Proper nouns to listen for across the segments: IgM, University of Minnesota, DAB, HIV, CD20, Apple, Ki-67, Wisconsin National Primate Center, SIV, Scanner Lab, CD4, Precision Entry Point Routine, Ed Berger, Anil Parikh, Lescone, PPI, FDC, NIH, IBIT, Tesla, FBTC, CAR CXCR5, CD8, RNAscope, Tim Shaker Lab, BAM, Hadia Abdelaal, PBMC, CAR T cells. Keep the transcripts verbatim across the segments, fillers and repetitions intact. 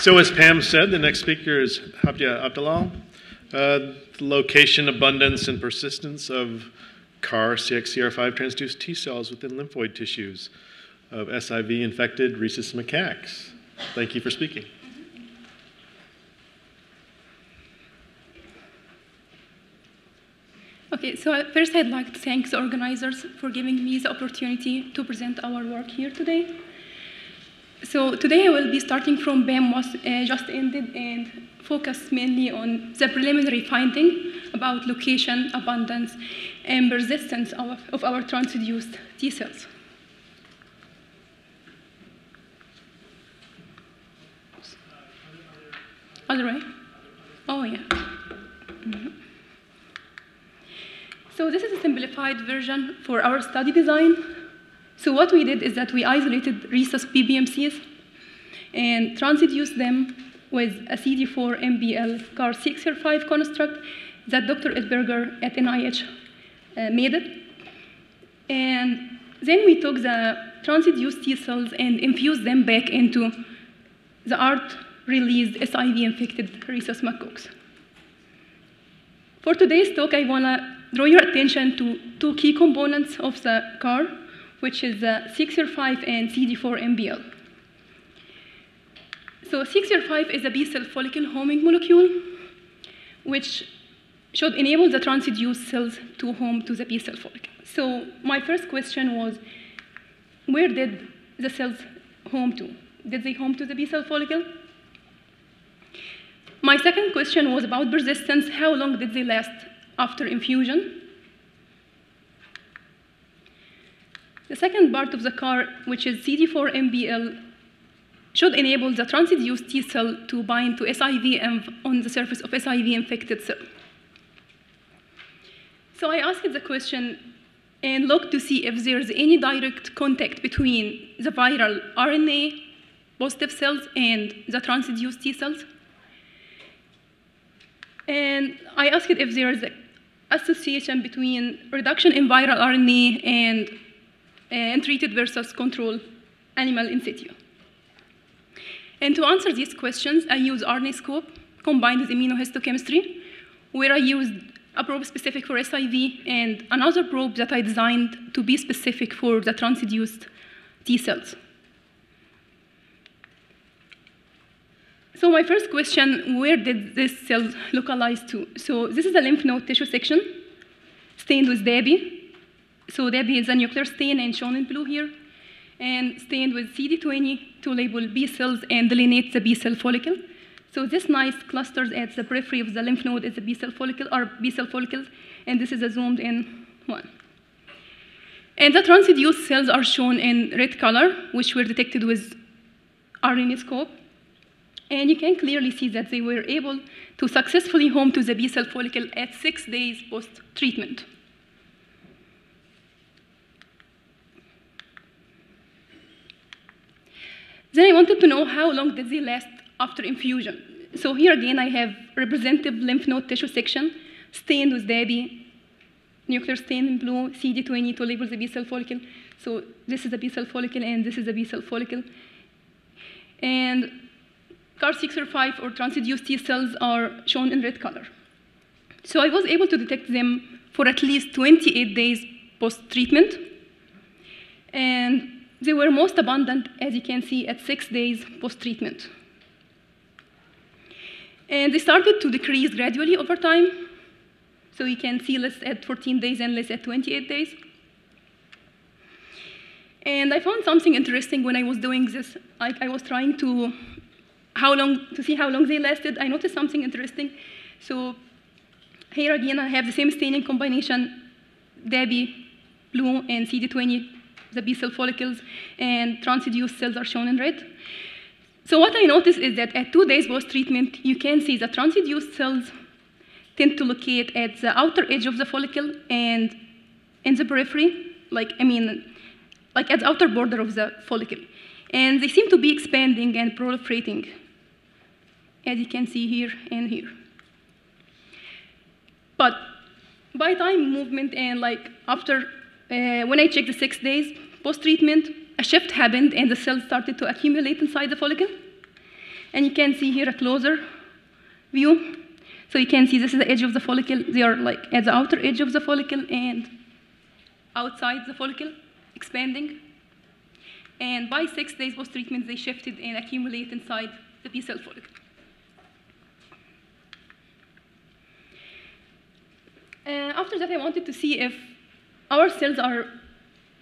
So as Pam said, the next speaker is Hadia Abdelaal. Uh, location, abundance, and persistence of C A R C X C R five transduced T cells within lymphoid tissues of S I V-infected rhesus macaques. Thank you for speaking. Okay, so at first I'd like to thank the organizers for giving me the opportunity to present our work here today. So today I will be starting from BAM was uh, just ended and focus mainly on the preliminary finding about location, abundance, and persistence of, of our transduced T cells. Other way? Oh, yeah. Mm-hmm. So this is a simplified version for our study design. So what we did is that we isolated rhesus P B M Cs and transduced them with a C D four M B L C A R C X C R five construct that Doctor Ed Berger at N I H uh, made it. And then we took the transduced T cells and infused them back into the A R T-released S I V-infected rhesus macaques. For today's talk, I want to draw your attention to two key components of the C A R, which is the C X C R five and C D four M B L. So C X C R five is a B-cell follicle homing molecule, which should enable the transduced cells to home to the B-cell follicle. So my first question was, where did the cells home to? Did they home to the B-cell follicle? My second question was about persistence. How long did they last after infusion? The second part of the C A R, which is C D four M B L, should enable the transduced T cell to bind to S I V on the surface of S I V-infected cell. So I asked the question and looked to see if there's any direct contact between the viral R N A positive cells and the transduced T cells. And I asked if there is an association between reduction in viral R N A and, and treated versus control animal in situ. And to answer these questions, I used RNAscope combined with immunohistochemistry, where I used a probe specific for S I V and another probe that I designed to be specific for the transduced T cells. So my first question, where did these cells localize to? So this is a lymph node tissue section stained with D A B I. So D A B I is a nuclear stain and shown in blue here, and stained with C D twenty to label B cells and delineate the B cell follicle. So this nice clusters at the periphery of the lymph node is the B cell follicle, or B cell follicles, and this is a zoomed in one. And the transduced cells are shown in red color, which were detected with RNAscope. And you can clearly see that they were able to successfully home to the B cell follicle at six days post-treatment. Then I wanted to know how long did they last after infusion. So here again, I have representative lymph node tissue section, stained with D A B I, nuclear stain in blue, C D twenty to label the B cell follicle. So this is the B cell follicle, and this is the B cell follicle. And C A R C X C R five or transduced T cells are shown in red color. So I was able to detect them for at least twenty-eight days post-treatment. And they were most abundant, as you can see, at six days post-treatment. And they started to decrease gradually over time. So you can see less at fourteen days and less at twenty-eight days. And I found something interesting when I was doing this. I, I was trying to, how long, to see how long they lasted. I noticed something interesting. So here again, I have the same staining combination, D A B I, blue, and C D twenty. The B cell follicles and transduced cells are shown in red. So what I noticed is that at two days post-treatment, you can see the transduced cells tend to locate at the outer edge of the follicle and in the periphery, like, I mean, like at the outer border of the follicle. And they seem to be expanding and proliferating, as you can see here and here. But by time movement and like after Uh, when I checked the six days post-treatment, a shift happened and the cells started to accumulate inside the follicle. And you can see here a closer view. So you can see this is the edge of the follicle. They are like at the outer edge of the follicle and outside the follicle, expanding. And by six days post-treatment, they shifted and accumulate inside the B-cell follicle. Uh, after that, I wanted to see if our cells are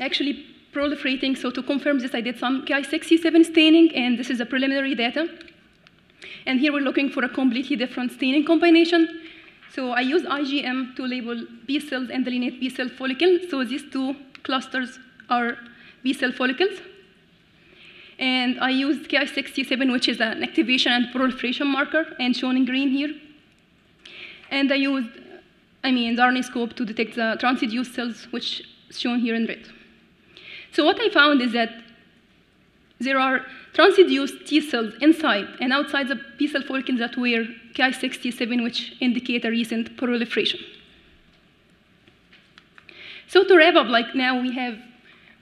actually proliferating. So to confirm this, I did some Ki sixty-seven staining, and this is the preliminary data. And here we're looking for a completely different staining combination. So I used IgM to label B cells and delineate B cell follicles. So these two clusters are B cell follicles. And I used Ki sixty-seven, which is an activation and proliferation marker, and shown in green here. And I used, I mean, the RNAscope to detect the transduced cells, which is shown here in red. So what I found is that there are transduced T cells inside and outside the B cell follicles that were Ki sixty-seven, which indicate a recent proliferation. So to wrap up, like now we have,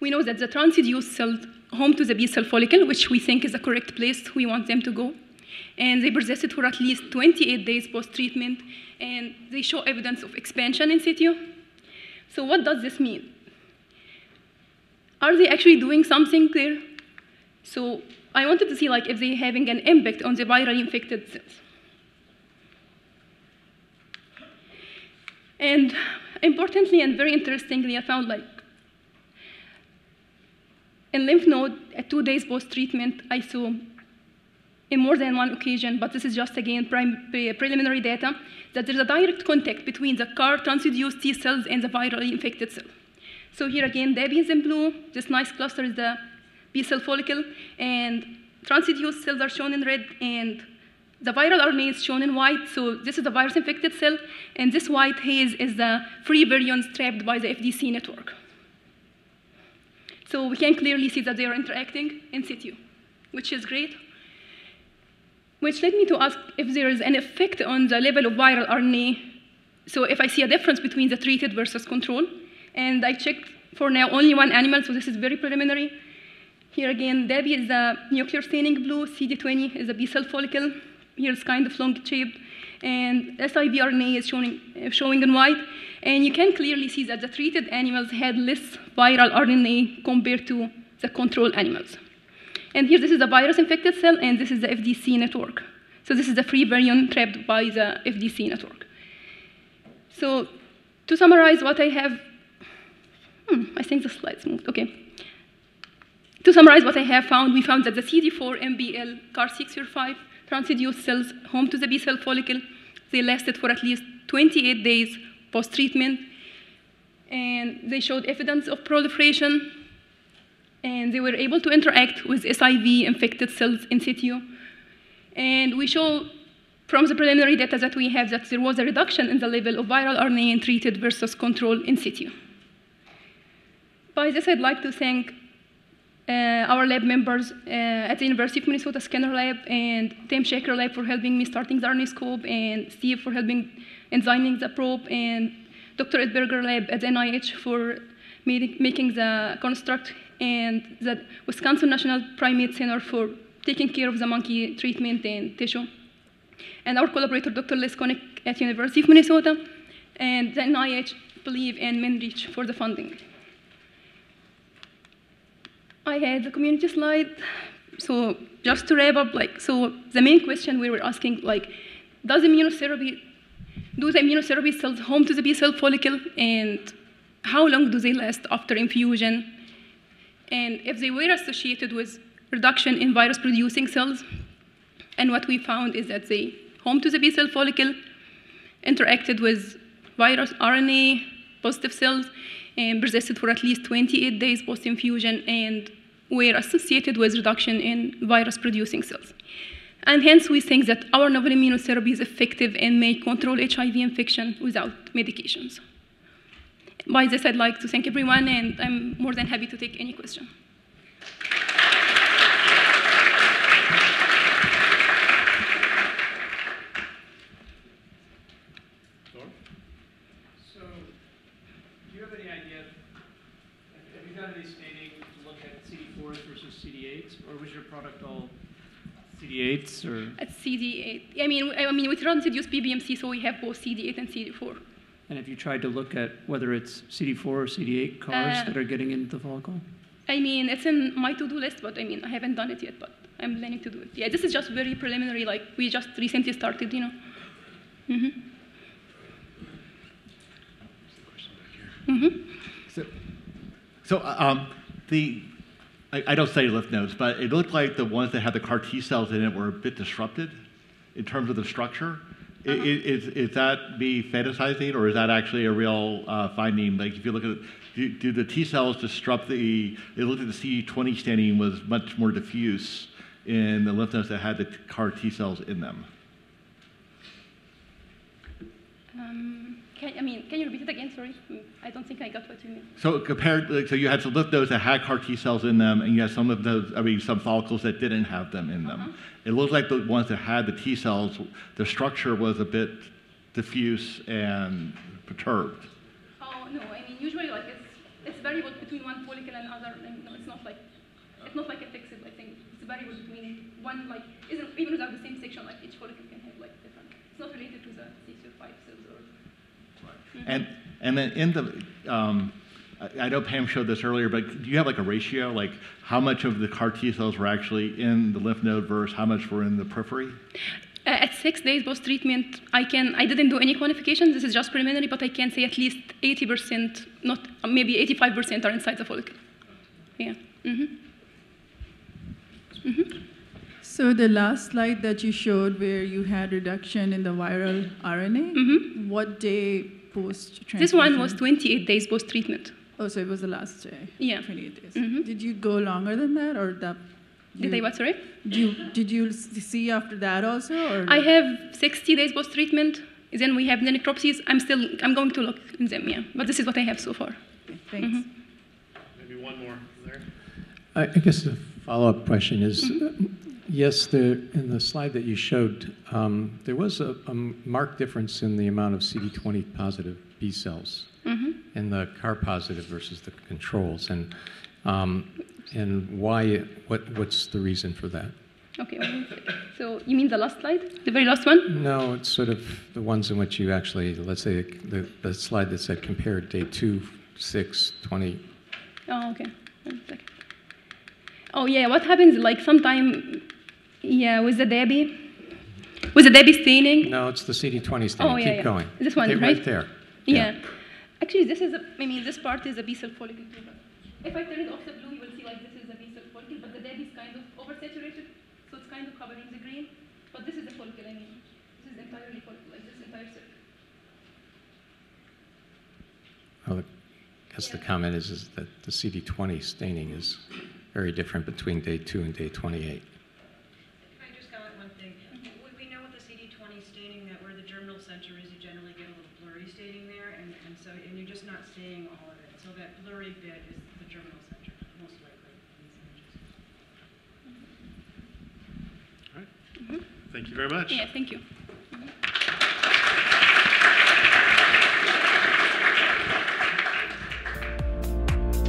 we know that the transduced cells home to the B cell follicle, which we think is the correct place we want them to go, and they persisted for at least twenty-eight days post-treatment, and they show evidence of expansion in situ. So what does this mean? Are they actually doing something there? So I wanted to see like if they're having an impact on the virally infected cells. And importantly and very interestingly, I found like in lymph node at two days post-treatment, I saw in more than one occasion, but this is just again prime, pre preliminary data, that there's a direct contact between the CAR transduced T cells and the virally infected cell. So here again, D A B is in blue. This nice cluster is the B cell follicle, and transduced cells are shown in red, and the viral R N A is shown in white. So this is the virus-infected cell, and this white haze is the free virions trapped by the F D C network. So we can clearly see that they are interacting in situ, which is great. Which led me to ask if there is an effect on the level of viral R N A, so if I see a difference between the treated versus control. And I checked for now only one animal, so this is very preliminary. Here again, D A B I is the nuclear staining blue, C D twenty is a B cell follicle. Here it's kind of long-shaped, and S I V R N A is showing, uh, showing in white. And you can clearly see that the treated animals had less viral R N A compared to the control animals. And here this is a virus-infected cell, and this is the F D C network. So this is the free virion trapped by the F D C network. So to summarize what I have, hmm, I think the slides moved, okay. To summarize what I have found, we found that the C D four M B L C A R six C R five transduced cells home to the B cell follicle, they lasted for at least twenty-eight days post-treatment, and they showed evidence of proliferation, and they were able to interact with S I V-infected cells in situ. And we show from the preliminary data that we have that there was a reduction in the level of viral R N A in treated versus control in situ. By this, I'd like to thank uh, our lab members uh, at the University of Minnesota Scanner Lab and Tim Shaker Lab for helping me starting the RNAscope, and Steve for helping designing the probe, and Doctor Ed Berger Lab at the N I H for made, making the construct, and the Wisconsin National Primate Center for taking care of the monkey treatment and tissue, and our collaborator Doctor Lescone at the University of Minnesota, and the N I H, Believe, and MenReach for the funding. I had the community slide. So just to wrap up, like, so the main question we were asking, like, does immunotherapy, do the immunotherapy cells home to the B cell follicle, and how long do they last after infusion? And if they were associated with reduction in virus-producing cells, and what we found is that they home to the B cell follicle, interacted with virus R N A positive cells, and persisted for at least twenty-eight days post-infusion, and were associated with reduction in virus-producing cells. And hence, we think that our novel immunotherapy is effective and may control H I V infection without medications. By this, I'd like to thank everyone, and I'm more than happy to take any question. Or was your product all C D eights or? At C D eight. I mean, I mean, we transduced P B M C, so we have both C D eight and C D four. And have you tried to look at whether it's C D four or C D eight CARs uh, that are getting into the follicle? I mean, it's in my to-do list, but I mean, I haven't done it yet, but I'm planning to do it. Yeah, this is just very preliminary, like we just recently started, you know. Mm-hmm. Mm-hmm. So, so um, the, I, I don't study lymph nodes, but it looked like the ones that had the CAR T cells in it were a bit disrupted in terms of the structure. Uh-huh. is, is, is that me fantasizing, or is that actually a real uh, finding? Like, if you look at, do, do the T cells disrupt the, it looked at the C D twenty staining was much more diffuse in the lymph nodes that had the CAR T cells in them. Um, can, I mean, can you repeat it again? Sorry, I don't think I got what you mean. So compared, like, so you had some lymph nodes that had CAR T cells in them, and you had some of those, I mean, some follicles that didn't have them in them. Uh-huh. It looked like the ones that had the T cells, the structure was a bit diffuse and perturbed. Oh no, I mean, usually like it's it's variable between one follicle and another. And no, it's not like it's not like a fixed. I think it's variable between one, like isn't even without the same section, like each follicle can have like different. It's not related to the C C R five cells or. Mm-hmm. And and then in the, um, I, I know Pam showed this earlier, but do you have like a ratio, like how much of the CAR T cells were actually in the lymph node versus how much were in the periphery? Uh, at six days post treatment, I can I didn't do any quantification. This is just preliminary, but I can say at least eighty percent, not maybe eighty-five percent, are inside the follicle. Yeah. Mm-hmm. Mm-hmm. So the last slide that you showed, where you had reduction in the viral R N A, mm-hmm. what day? This one was twenty-eight days post-treatment. Oh, so it was the last day. Yeah. twenty-eight days. Mm-hmm. Did you go longer than that, or that? Did you, I what? Sorry. Did you, did you see after that also? Or I have sixty days post-treatment. Then we have the necropsies. I'm still. I'm going to look in them. Yeah. But this is what I have so far. Okay, thanks. Mm-hmm. Maybe one more there. I, I guess the follow-up question is. Mm-hmm. Yes, the, in the slide that you showed, um, there was a, a marked difference in the amount of C D twenty positive B cells mm-hmm. in the CAR positive versus the controls, and um, and why? What what's the reason for that? Okay, so you mean the last slide, the very last one? No, it's sort of the ones in which you actually, let's say, the, the slide that said compare day two, six, twenty. Oh, okay. One second. Oh yeah, what happens? Like sometime. Yeah, with the D A B I? With the D A B I staining? No, it's the C D twenty staining. Oh, yeah, keep yeah. going. This one, okay, right? Right there. Yeah. yeah. Actually, this is, a, I mean, this part is a B-cell follicle. If I turn it off the blue, you will see like this is a B-cell follicle, but the D A B I is kind of oversaturated, so it's kind of covering the green. But this is the follicle, I mean. This is entirely follicle, like this entire circle. Well, I guess yeah. the comment is, is that the C D twenty staining is very different between day two and day twenty-eight. Seeing all of it. So that blurry bit is the germinal center, most likely. All right. Mm-hmm. Thank you very much. Yeah, thank you.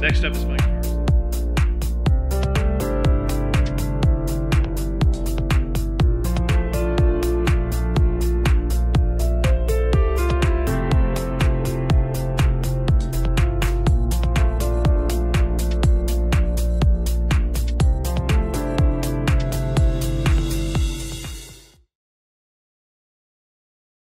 Mm-hmm. Next up is Mike.